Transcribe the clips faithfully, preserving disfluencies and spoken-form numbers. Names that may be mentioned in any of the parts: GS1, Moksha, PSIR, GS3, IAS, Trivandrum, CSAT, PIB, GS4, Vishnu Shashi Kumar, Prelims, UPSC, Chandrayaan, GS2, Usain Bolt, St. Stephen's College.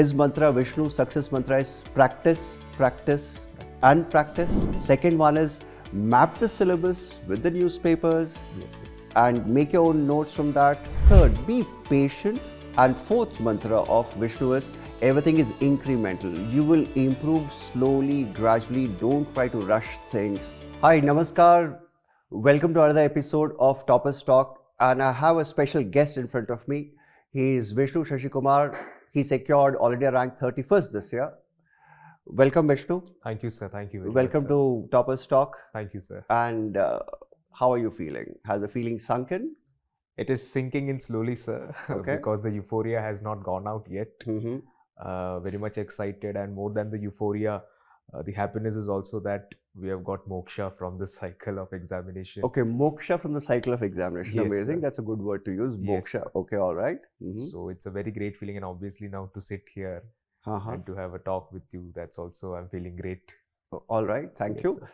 His mantra, Vishnu's success mantra is practice, practice and practice. Second one is map the syllabus with the newspapers yes, and make your own notes from that. Third, be patient. And fourth mantra of Vishnu is everything is incremental. You will improve slowly, gradually. Don't try to rush things. Hi, namaskar. Welcome to another episode of Toppers Talk. And I have a special guest in front of me. He is Vishnu Shashi Kumar. He secured All India rank thirty-first this year. Welcome, Vishnu. Thank you, sir. Thank you very Welcome much, to Toppers Talk. Thank you, sir. And uh, how are you feeling? Has the feeling sunk in? It is sinking in slowly, sir. Okay. Because the euphoria has not gone out yet. Mm-hmm. uh, very much excited, and more than the euphoria, uh, the happiness is also that we have got moksha from the cycle of examination. Okay, moksha from the cycle of examination. Yes, amazing. Sir. That's a good word to use. Moksha. Yes, okay, all right. Mm-hmm. So it's a very great feeling, and obviously now to sit here uh-huh. and to have a talk with you, that's also I'm feeling great. All right. Thank yes, you. Sir.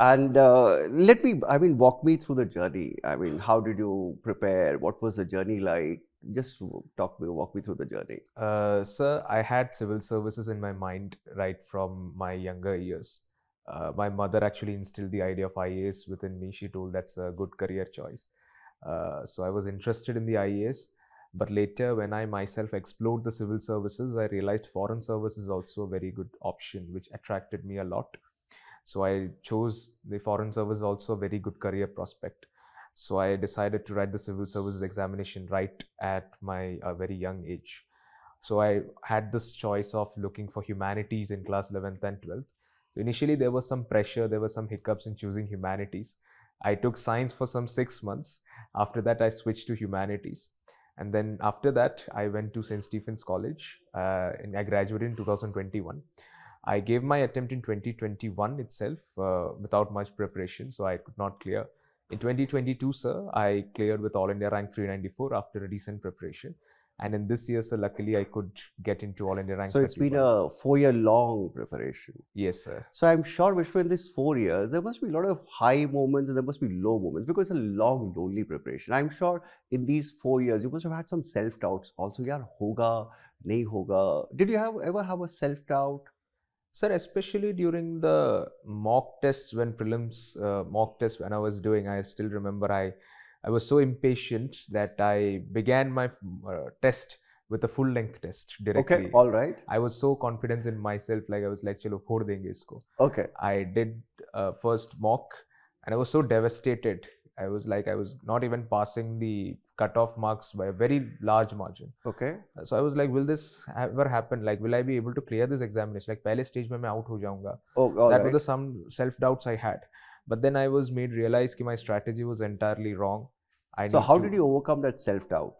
And uh, let me, I mean, walk me through the journey. I mean, how did you prepare? What was the journey like? Just talk me, walk me through the journey. Uh, sir, I had civil services in my mind right from my younger years. Uh, my mother actually instilled the idea of I A S within me. She told that's a good career choice. Uh, so I was interested in the I A S. But later, when I myself explored the civil services, I realized foreign service is also a very good option, which attracted me a lot. So I chose the foreign service, also a very good career prospect. So I decided to write the civil services examination right at my uh, very young age. So I had this choice of looking for humanities in class eleventh and twelfth. So initially there was some pressure, there were some hiccups in choosing humanities. I took science for some six months. After that I switched to humanities. And then after that I went to Saint Stephen's College uh, and I graduated in two thousand twenty-one. I gave my attempt in twenty twenty-one itself uh, without much preparation, so I could not clear. In twenty twenty-two, sir, I cleared with All India rank three ninety-four after a decent preparation. And in this year, sir, luckily I could get into All India rank So it's thirty-one. Been a four-year long preparation. Yes, sir. So I'm sure, Vishnu, in these four years, there must be a lot of high moments and there must be low moments because it's a long, lonely preparation. I'm sure in these four years, you must have had some self-doubts also. Yaar, hoga, nahi hoga. Did you have, ever have a self-doubt? Sir, especially during the mock tests, when prelims uh, mock tests when I was doing, I still remember I, I was so impatient that I began my uh, test with a full length test directly. Okay, all right. I was so confident in myself, like I was like, chalo, phod denge isko. Okay. I did uh, first mock and I was so devastated. I was like, I was not even passing the cutoff marks by a very large margin. Okay. So I was like, will this ever happen? Like, will I be able to clear this examination? Like, pehle stage mein main out ho jaunga. Oh, all right. That was the some self-doubts I had. But then I was made realize that my strategy was entirely wrong. I so how to... did you overcome that self-doubt?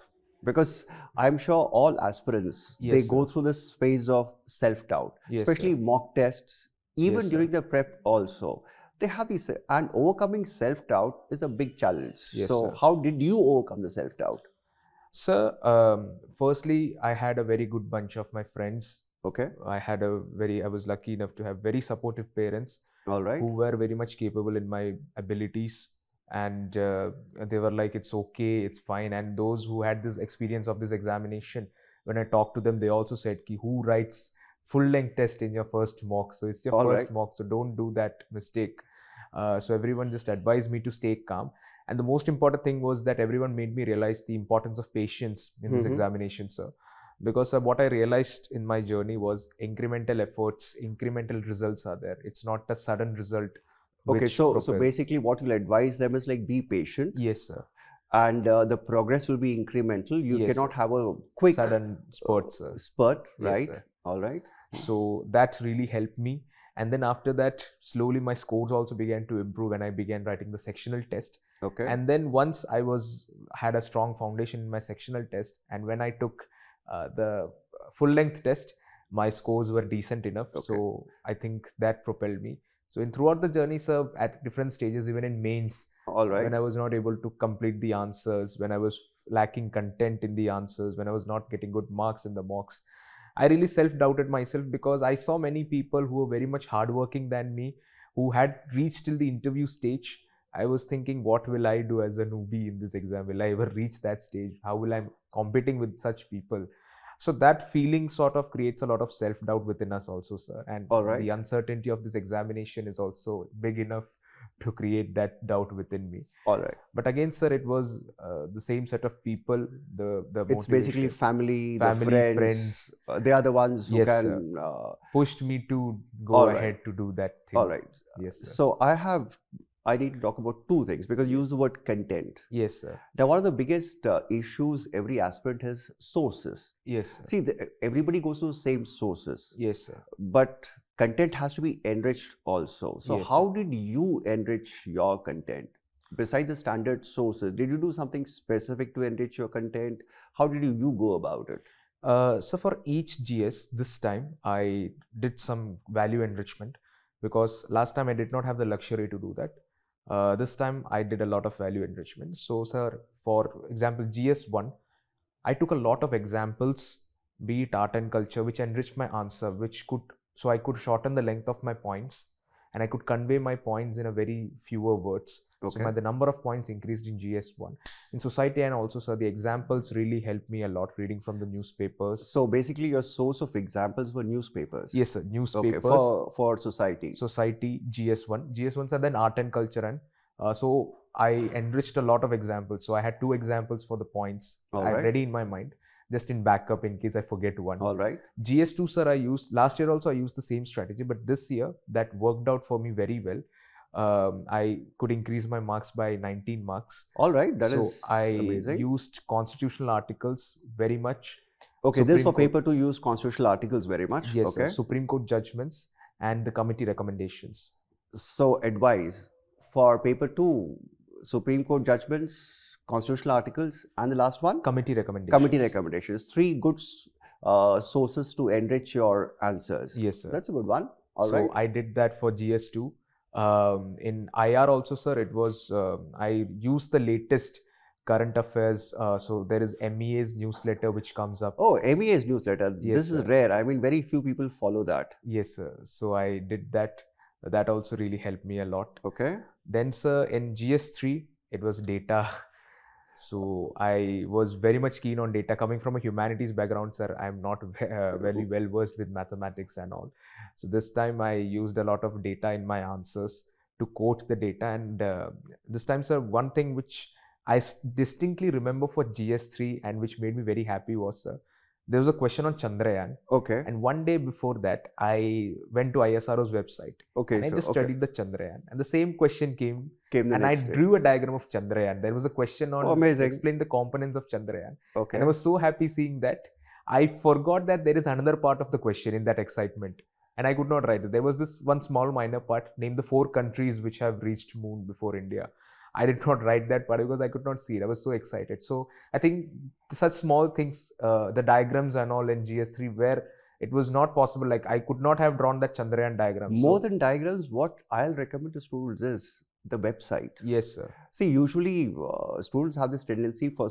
Because I'm sure all aspirants, yes, they sir. go through this phase of self-doubt, yes, especially sir. mock tests, even yes, during the prep also. They have these, and overcoming self-doubt is a big challenge. Yes, so sir. how did you overcome the self-doubt? Sir, um, firstly, I had a very good bunch of my friends. Okay. I had a very, I was lucky enough to have very supportive parents. All right. Who were very much capable in my abilities. And uh, they were like, it's okay, it's fine. And those who had this experience of this examination, when I talked to them, they also said, ki, who writes full-length test in your first mock? So it's your All first right. mock, so don't do that mistake. Uh, so everyone just advised me to stay calm, and the most important thing was that everyone made me realize the importance of patience in mm-hmm. this examination, sir. Because sir, what I realized in my journey was incremental efforts, incremental results are there. It's not a sudden result. Okay, so propels. so basically, what you'll advise them is like be patient. Yes, sir. And uh, the progress will be incremental. You yes, cannot sir. have a quick sudden spurt, sir. Spurt, right? Yes, sir. All right. So that really helped me. And then after that, slowly my scores also began to improve and I began writing the sectional test. Okay. And then once I was had a strong foundation in my sectional test, and when I took uh, the full length test, my scores were decent enough. Okay. So I think that propelled me. So in throughout the journey, sir, at different stages, even in mains, all right, when I was not able to complete the answers, when I was lacking content in the answers, when I was not getting good marks in the mocks, I really self-doubted myself because I saw many people who were very much hardworking than me, who had reached till the interview stage. I was thinking, what will I do as a newbie in this exam? Will I ever reach that stage? How will I competing with such people? So that feeling sort of creates a lot of self-doubt within us also, sir. And all right. the uncertainty of this examination is also big enough to create that doubt within me. All right. But again, sir, it was uh, the same set of people. The the It's basically family, family the friends. friends. Uh, they are the ones who yes, can... Uh, pushed me to go all ahead right. to do that thing. All right. Yes, sir. So I have... I need to talk about two things because you use the word content. Yes, sir. Now, one of the biggest uh, issues every aspirant has sources. Yes, sir. See, the, everybody goes to the same sources. Yes, sir. But content has to be enriched also. So, yes, how sir. did you enrich your content? Besides the standard sources, did you do something specific to enrich your content? How did you, you go about it? Uh, so, for each G S this time, I did some value enrichment because last time I did not have the luxury to do that. Uh, this time I did a lot of value enrichment. So, sir, for example, G S one, I took a lot of examples, be it art and culture, which enriched my answer, which could, so I could shorten the length of my points and I could convey my points in a very fewer words. Okay. So, my, the number of points increased in G S one. In society and also, sir, the examples really helped me a lot reading from the newspapers. So, basically your source of examples were newspapers? Yes, sir. Newspapers. Okay. For, for society? Society, G S one. G S ones are then art and culture and uh, so I enriched a lot of examples. So, I had two examples for the points already in my mind, just in backup in case I forget one. All right. G S two, sir, I used, last year also I used the same strategy, but this year that worked out for me very well. Um, I could increase my marks by nineteen marks. All right, that so is I amazing. used constitutional articles very much. Okay, Supreme this for paper to use constitutional articles very much. Yes, okay. Supreme Court judgments and the committee recommendations. So, advice for paper two, Supreme Court judgments, constitutional articles, and the last one? Committee recommendations. Committee recommendations. Three good uh, sources to enrich your answers. Yes, sir. That's a good one. All so right. So, I did that for G S two. Um, in I R also, sir, it was, uh, I used the latest current affairs. Uh, so, there is M E A's newsletter which comes up. Oh, M E A's newsletter. Yes, this sir. is rare. I mean, very few people follow that. Yes, sir. So, I did that. That also really helped me a lot. Okay. Then, sir, in G S three, it was data. So, I was very much keen on data. Coming from a humanities background, sir, I am not uh, very well versed with mathematics and all. So, this time I used a lot of data in my answers to quote the data. And uh, this time, sir, one thing which I distinctly remember for G S three and which made me very happy was, sir, there was a question on Chandrayaan. Okay. And one day before that, I went to I S R O's website. Okay. And I so, just studied okay. the Chandrayaan. And the same question came. Came the and I day. drew a diagram of Chandrayaan. There was a question on oh, explain the components of Chandrayaan. Okay. And I was so happy seeing that. I forgot that there is another part of the question in that excitement. And I could not write it. There was this one small minor part named the four countries which have reached moon before India. I did not write that part because I could not see it. I was so excited. So, I think such small things, uh, the diagrams and all in G S three where it was not possible. Like, I could not have drawn that Chandrayaan diagram. More so, than diagrams, what I'll recommend to students is the website. Yes, sir. See, usually uh, students have this tendency for,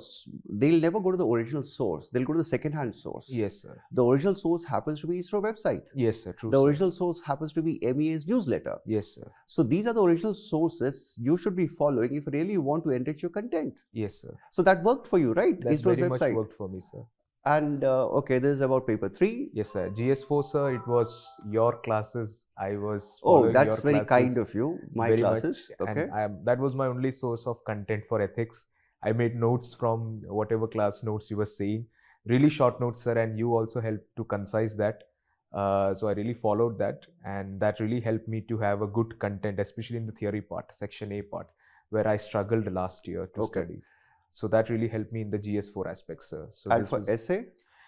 they'll never go to the original source. They'll go to the second-hand source. Yes, sir. The original source happens to be ISRO website. Yes, sir. True, The sir. original source happens to be M E A's newsletter. Yes, sir. So, these are the original sources you should be following if really you want to enrich your content. Yes, sir. So, that worked for you, right? That ISRO's very website. much worked for me, sir. And, uh, okay, this is about paper three. Yes, sir. G S four, sir, it was your classes. I was Oh, that's very kind of you. My classes. Okay. And I, that was my only source of content for ethics. I made notes from whatever class notes you were saying. Really short notes, sir, and you also helped to concise that. Uh, so, I really followed that and that really helped me to have a good content, especially in the theory part, section A part, where I struggled last year to okay. study. So, that really helped me in the G S four aspects, sir. So and this for was, essay?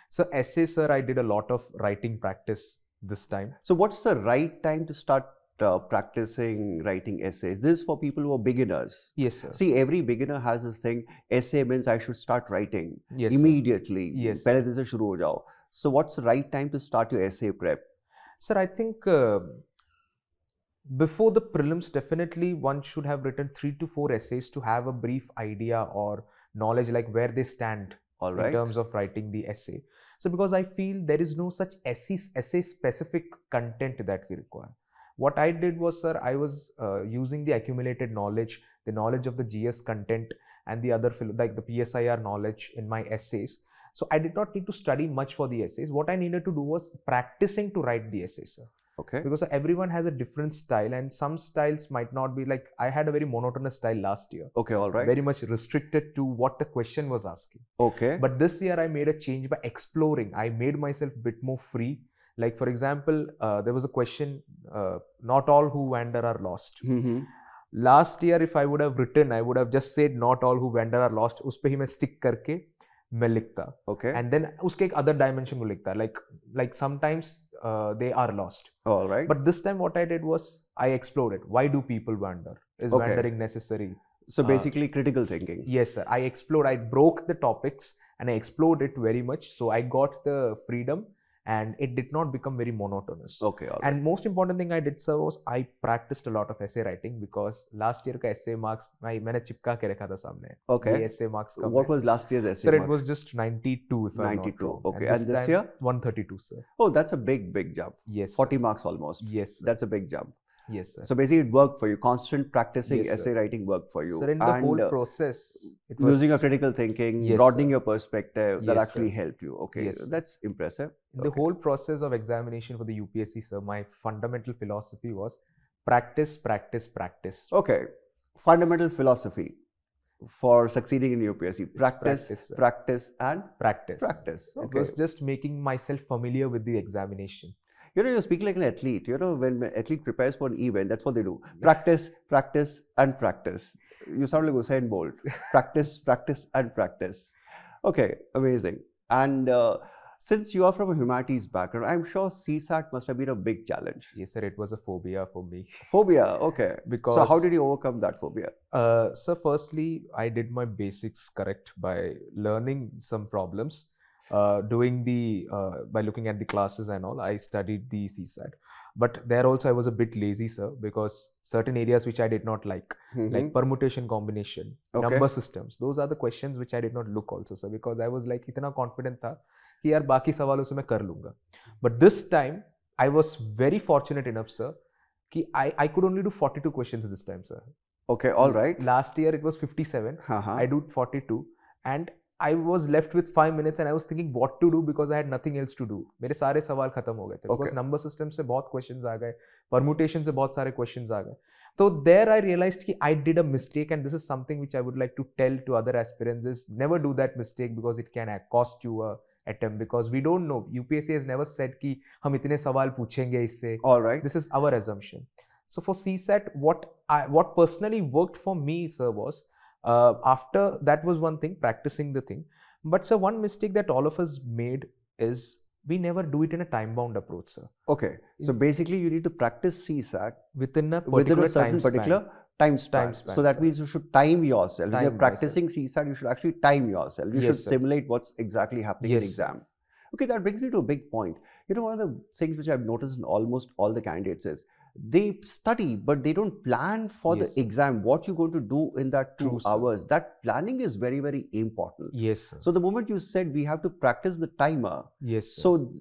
So, essay, sir, I did a lot of writing practice this time. So, what's the right time to start uh, practicing writing essays? This is for people who are beginners. Yes, sir. See, every beginner has this thing, essay means I should start writing yes, immediately. Sir. Yes, Pehle shuru ho jao. So, what's the right time to start your essay prep? Sir, I think uh, before the prelims, definitely one should have written three to four essays to have a brief idea or knowledge like where they stand All right. in terms of writing the essay. So, because I feel there is no such essay-specific content that we require. What I did was, sir, I was uh, using the accumulated knowledge, the knowledge of the G S content and the other, like the P S I R knowledge in my essays. So I did not need to study much for the essays. What I needed to do was practicing to write the essays, sir. Okay. Because everyone has a different style, and some styles might not be like, I had a very monotonous style last year. Okay, all right. Very much restricted to what the question was asking. Okay. But this year I made a change by exploring. I made myself a bit more free. Like for example, uh, there was a question, uh, not all who wander are lost. Mm-hmm. Last year, if I would have written, I would have just said not all who wander are lost. उस पे ही मैं stick करके मैं लिखता. Okay. And then उसके एक other dimension को लिखता. Like like sometimes uh, they are lost. All right. But this time what I did was I explored it. Why do people wander? Is okay. wandering necessary? So basically uh, critical thinking. Yes, sir. I explored. I broke the topics and I explored it very much. So I got the freedom. And it did not become very monotonous. Okay. All right. And most important thing I did, sir, was I practiced a lot of essay writing because last year ka essay marks, I मैंने चिपका के रखा था सामने. Okay. The essay marks. What was last year's essay? Sir, marks? It was just ninety-two, if I'm not wrong. ninety-two. Okay. And, and this, this year? one thirty-two, sir. Oh, that's a big, big jump. Yes. forty marks almost. Yes. Sir. That's a big jump. Yes, sir. So basically, it worked for you. Constant practicing yes, essay writing worked for you. Sir, in the and whole process, it was using your critical thinking, yes, broadening sir. your perspective, yes, that actually sir. helped you. Okay, yes, that's impressive. Okay. The whole process of examination for the U P S C, sir, my fundamental philosophy was practice, practice, practice. Okay, fundamental philosophy for succeeding in U P S C. Practice, practice, practice, and practice. Practice. Okay. It was just making myself familiar with the examination. You know, you speak like an athlete. You know, when an athlete prepares for an event, that's what they do. Practice, practice, and practice. You sound like Usain Bolt. Practice, practice, and practice. Okay, amazing. And uh, since you are from a humanities background, I'm sure C SAT must have been a big challenge. Yes, sir. It was a phobia for me. Phobia, okay. Because so how did you overcome that phobia? Uh, sir, firstly, I did my basics correct by learning some problems. Uh, doing the, uh, by looking at the classes and all, I studied the C SAT. But there also I was a bit lazy, sir, because certain areas which I did not like, mm-hmm. like permutation combination, okay. number systems, those are the questions which I did not look also, sir, because I was like, itna confident tha ki yaar baaki sawalon se main kar lunga. But this time, I was very fortunate enough, sir, ki I, I could only do forty-two questions this time, sir. Okay, alright. Last year it was fifty-seven, uh-huh. I did forty-two, and I was left with five minutes and I was thinking what to do because I had nothing else to do. मेरे सारे सवाल खत्म हो गए थे because number system से बहुत questions आ गए, permutation से बहुत सारे questions आ गए. So there I realized कि I did a mistake and this is something which I would like to tell to other aspirants is never do that mistake because it can cost you a attempt because we don't know. U P S C has never said कि हम इतने सवाल पूछेंगे इससे. All right. This is our assumption. So for C SAT, what I what personally worked for me, sir, was Uh, after that was one thing, practicing the thing. But sir, one mistake that all of us made is we never do it in a time-bound approach, sir. Okay. So basically, you need to practice C SAT within a particular within a certain time span. particular time span. Time span so that sir. means you should time yourself. Time when you're practicing C SAT, you should actually time yourself. You yes, should sir. simulate what's exactly happening yes. in the exam. Okay, that brings me to a big point. You know, one of the things which I've noticed in almost all the candidates is they study, but they don't plan for yes. the exam, what you're going to do in that two True, hours. Sir. That planning is very, very important. Yes, sir. So the moment you said we have to practice the timer, yes. Sir. So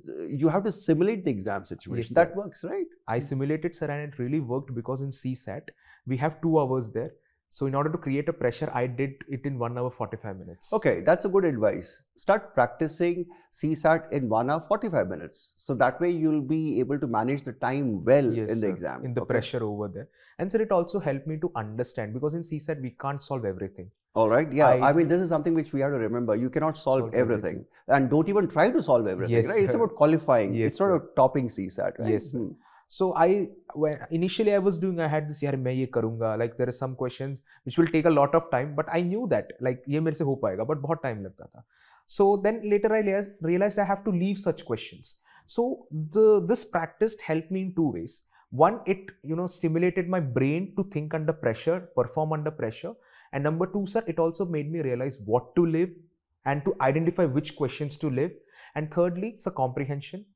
you have to simulate the exam situation. Yes, that works, right? I simulated, sir, and it really worked because in C SAT, we have two hours there. So in order to create a pressure, I did it in one hour forty-five minutes. Okay, that's a good advice. Start practicing C SAT in one hour forty-five minutes. So that way you'll be able to manage the time well yes, in the sir. exam. In the okay. pressure over there. And sir, it also helped me to understand because in C SAT, we can't solve everything. All right. Yeah. I, I mean, this is something which we have to remember. You cannot solve, solve everything. everything. And don't even try to solve everything. Yes, right? Sir. It's about qualifying. Yes, it's not about topping C SAT. Right? Yes. Hmm. So I, when initially I was doing, I had this, yaar main ye karunga. Like there are some questions which will take a lot of time, but I knew that, like ye mere se ho paega, but bahut time lagta tha. So then later I realized I have to leave such questions. So the this practice helped me in two ways. One, it you know stimulated my brain to think under pressure, perform under pressure, and number two, sir, it also made me realize what to live and to identify which questions to live. And thirdly, it's a comprehension.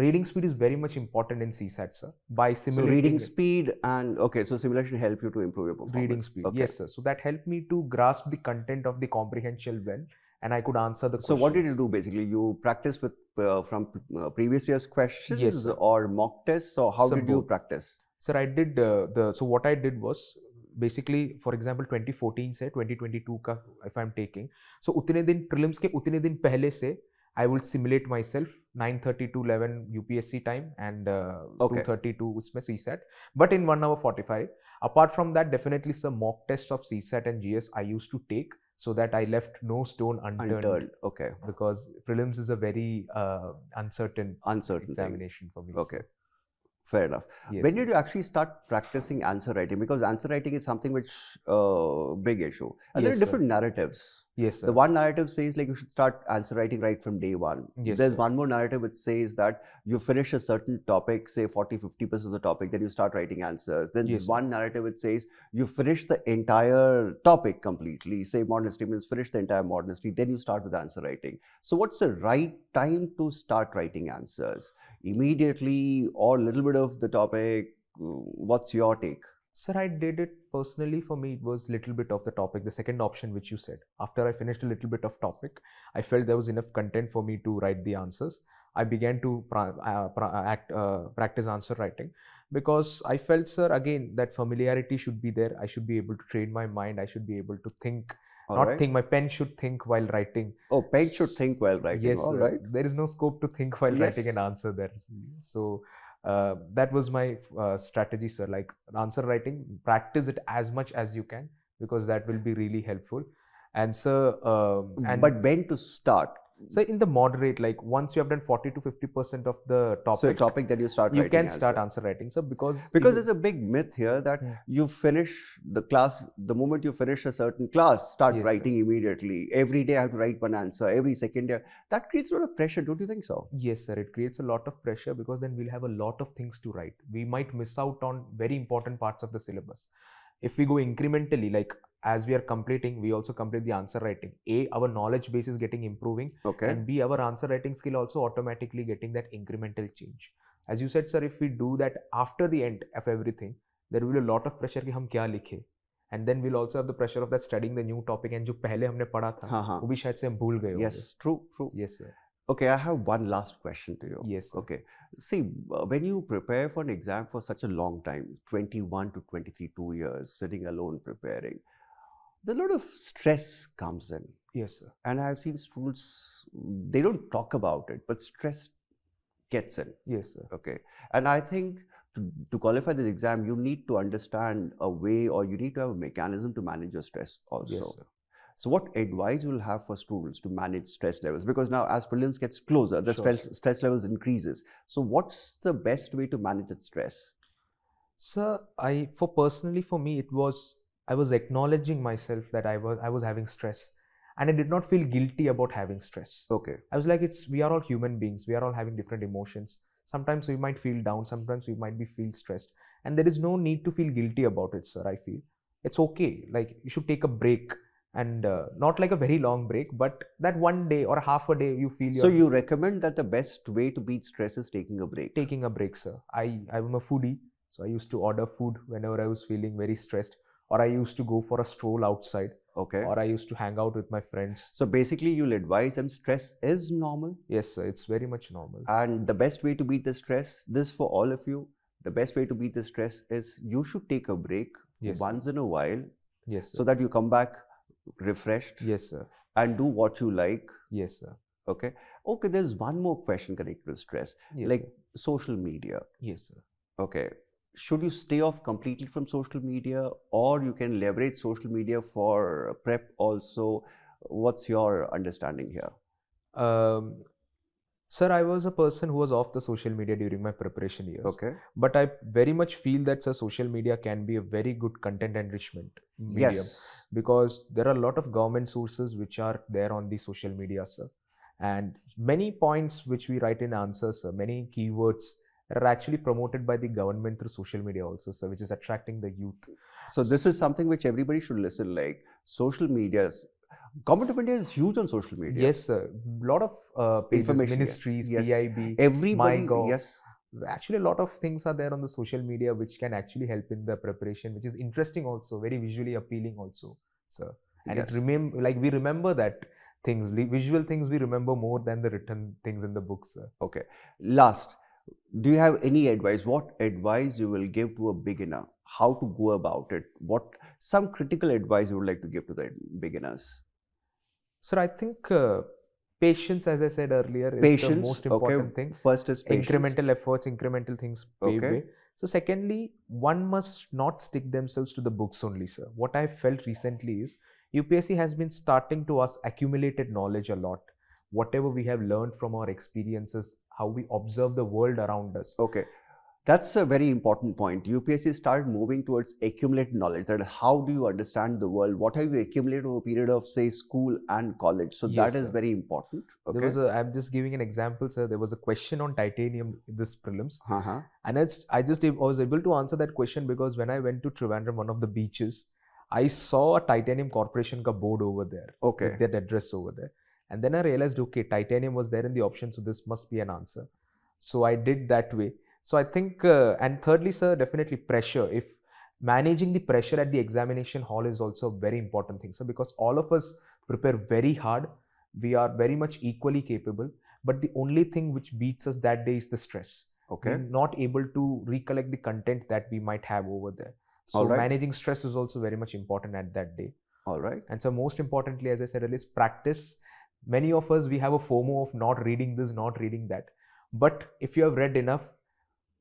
Reading speed is very much important in C SAT, sir. By simulating so reading it. speed and okay, so simulation helped you to improve your performance. Reading speed, okay. yes, sir. So that helped me to grasp the content of the comprehension well, and I could answer the. So questions. What did you do basically? You practiced with uh, from uh, previous year's questions, yes, or mock tests, or how Some did you practice? Sir, I did uh, the. So what I did was basically for example twenty fourteen से twenty twenty-two का if I'm taking, so उतने दिन prelims के उतने दिन पहले से I will simulate myself nine thirty to eleven U P S C time and uh, okay. two thirty to उसमें C SAT, but in one hour forty-five. Apart from that, definitely some mock tests of C SAT and G S I used to take, so that I left no stone unturned. unturned. Okay. Because prelims is a very uh, uncertain, uncertain examination thing. for me. Okay. So. Fair enough. Yes. When did you actually start practicing answer writing? Because answer writing is something which uh, big issue. And yes, there are different sir. narratives. Yes, sir. The one narrative says like you should start answer writing right from day one. Yes, There's sir. one more narrative which says that you finish a certain topic, say forty to fifty percent of the topic, then you start writing answers. Then yes, there's one narrative which says you finish the entire topic completely, say modern history means finish the entire modern history, then you start with answer writing. So what's the right time to start writing answers? Immediately or a little bit of the topic? What's your take? Sir, I did it personally. For me, it was little bit of the topic, the second option which you said. After I finished a little bit of topic, I felt there was enough content for me to write the answers. I began to pra uh, pra act, uh, practice answer writing because I felt, sir, again, that familiarity should be there. I should be able to train my mind. I should be able to think. All Not right. think, my pen should think while writing. Oh, pen should think while writing. Yes, All right. there is no scope to think while yes. writing an answer there. So, Uh, that was my uh, strategy, sir. Like answer writing, practice it as much as you can because that will be really helpful. And sir, um, and but when to start? So in the moderate, like once you have done forty to fifty percent of the topic, so topic that you start you writing can answer. start answer writing, sir, because because you, there's a big myth here that yeah. you finish the class, the moment you finish a certain class, start yes, writing sir. immediately. Every day I have to write one answer, every second day. That creates a lot of pressure, don't you think so? Yes, sir, it creates a lot of pressure because then we'll have a lot of things to write. We might miss out on very important parts of the syllabus. If we go incrementally, like as we are completing, we also complete the answer writing. A, our knowledge base is getting improving. Okay. And B, our answer writing skill also automatically getting that incremental change. As you said, sir, if we do that after the end of everything, there will be a lot of pressure ki hum kya likhe. And then we'll also have the pressure of that studying the new topic and jo pehle humne padha tha, uh -huh. wo bhi shayad se hum bhul gaye. Yes, hoge. true, true. Yes, sir. Okay, I have one last question to you. Yes. Sir. Okay. See, when you prepare for an exam for such a long time, twenty-one to twenty-three, two years, sitting alone preparing, a lot of stress comes in. Yes, sir. And I've seen students, they don't talk about it, but stress gets in. Yes, sir. Okay. And I think to, to qualify this exam, you need to understand a way or you need to have a mechanism to manage your stress also. Yes, sir. So what advice you will have for students to manage stress levels? Because now as prelims gets closer, the sure, stress, stress levels increases. So what's the best way to manage that stress? Sir, I, for personally for me, it was, I was acknowledging myself that I was I was having stress and I did not feel guilty about having stress. Okay. I was like, it's we are all human beings. We are all having different emotions. Sometimes we might feel down. Sometimes we might be feel stressed. And there is no need to feel guilty about it, sir, I feel. It's okay. Like you should take a break and uh, not like a very long break, but that one day or half a day you feel. So you recommend that the best way to beat stress is taking a break? Taking a break, sir. I, I'm a foodie. So I used to order food whenever I was feeling very stressed. Or I used to go for a stroll outside. Okay. Or I used to hang out with my friends. So basically you'll advise them stress is normal? Yes, sir. It's very much normal. And the best way to beat the stress, this for all of you, the best way to beat the stress is you should take a break yes, once sir. in a while. Yes, sir. So that you come back refreshed. Yes, sir. And do what you like. Yes, sir. Okay. Okay, there's one more question connected to stress. Yes, like sir. social media. Yes, sir. Okay. Should you stay off completely from social media or you can leverage social media for prep also? What's your understanding here? Um, sir, I was a person who was off the social media during my preparation years. Okay. But I very much feel that sir, social media can be a very good content enrichment medium. Yes. Because there are a lot of government sources which are there on the social media, sir. And many points which we write in answers, sir, many keywords are actually promoted by the government through social media also, sir, which is attracting the youth. So this is something which everybody should listen, like social media. Government of India is huge on social media. Yes, sir. Lot of uh, pages, ministries, yes. P I B, everybody, my God. Yes. Actually, a lot of things are there on the social media which can actually help in the preparation, which is interesting also, very visually appealing also, sir. And yes. it remem- like we remember that things, visual things we remember more than the written things in the books, sir. Okay. Last. do you have any advice? What advice you will give to a beginner? How to go about it? What some critical advice you would like to give to the beginners? Sir, I think uh, patience, as I said earlier, is patience, the most important okay. thing. First is patience. Incremental efforts, incremental things pave okay. way. So secondly, one must not stick themselves to the books only, sir. What I felt recently is U P S C has been starting to us accumulated knowledge a lot. Whatever we have learned from our experiences, how we observe the world around us. Okay. That's a very important point. U P S C started moving towards accumulated knowledge, that how do you understand the world, what have you accumulated over a period of say school and college. So yes, that is sir. very important. Okay. There was a, I'm just giving an example, sir. There was a question on titanium in this prelims. Uh-huh. And I just, I just I was able to answer that question because when I went to Trivandrum, one of the beaches, I saw a titanium corporation ka board over there. Okay. With their address over there. And then I realized, okay, titanium was there in the option. So this must be an answer. So I did that way. So I think, uh, and thirdly, sir, definitely pressure. If managing the pressure at the examination hall is also a very important thing, sir, because all of us prepare very hard. We are very much equally capable, but the only thing which beats us that day is the stress. Okay. We're not able to recollect the content that we might have over there. So all right. managing stress is also very much important at that day. All right. And so most importantly, as I said earlier, is practice. Many of us, we have a FOMO of not reading this, not reading that. But if you have read enough,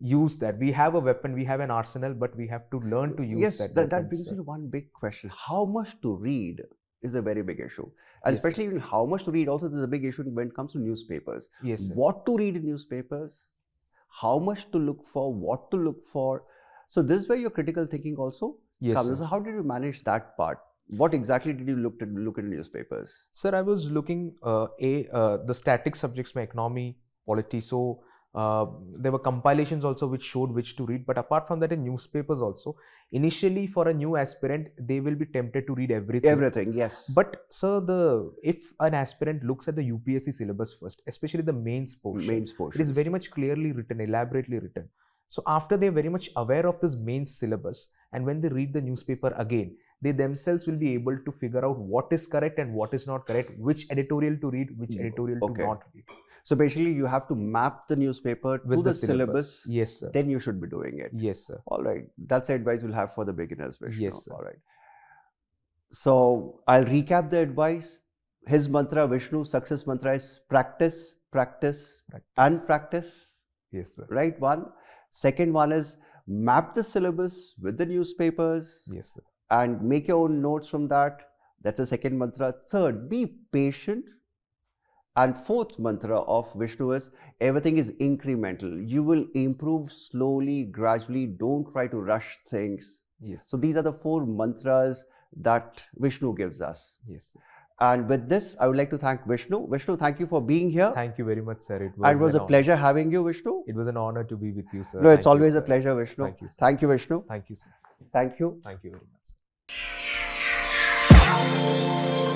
use that. We have a weapon, we have an arsenal, but we have to learn to use yes, that. Yes, that, that brings me to one big question. How much to read is a very big issue. And yes, especially sir. how much to read also is a big issue when it comes to newspapers. Yes, sir. What to read in newspapers, how much to look for, what to look for. So this is where your critical thinking also yes, comes. Sir. So how did you manage that part? What exactly did you look at look at newspapers? Sir, I was looking uh, a uh, the static subjects, my economy, polity. So Uh, there were compilations also which showed which to read, but apart from that in newspapers also, initially for a new aspirant, they will be tempted to read everything. Everything, yes. But sir, the if an aspirant looks at the U P S C syllabus first, especially the mains portion, mains portion, it is very much clearly written, elaborately written. So after they are very much aware of this mains syllabus, and when they read the newspaper again, they themselves will be able to figure out what is correct and what is not correct, which editorial to read, which editorial okay. to not read. So basically, you have to map the newspaper with to the, the syllabus. syllabus. Yes, sir. Then you should be doing it. Yes, sir. All right. That's the advice you'll have for the beginners, Vishnu. Yes, sir. All right. So I'll recap the advice. His mantra, Vishnu's success mantra is practice, practice, practice, and practice. Yes, sir. Right one. Second one is map the syllabus with the newspapers. Yes, sir. And make your own notes from that. That's the second mantra. Third, be patient. And fourth mantra of Vishnu is everything is incremental. You will improve slowly, gradually. Don't try to rush things. Yes. So these are the four mantras that Vishnu gives us. Yes. And with this, I would like to thank Vishnu. Vishnu, thank you for being here. Thank you very much, sir. It was, it was a honor. pleasure having you, Vishnu. It was an honor to be with you, sir. No, it's thank always you, a pleasure, Vishnu. Thank you, sir. Thank you, Vishnu. Thank you, sir. Thank you. Thank you very much, sir.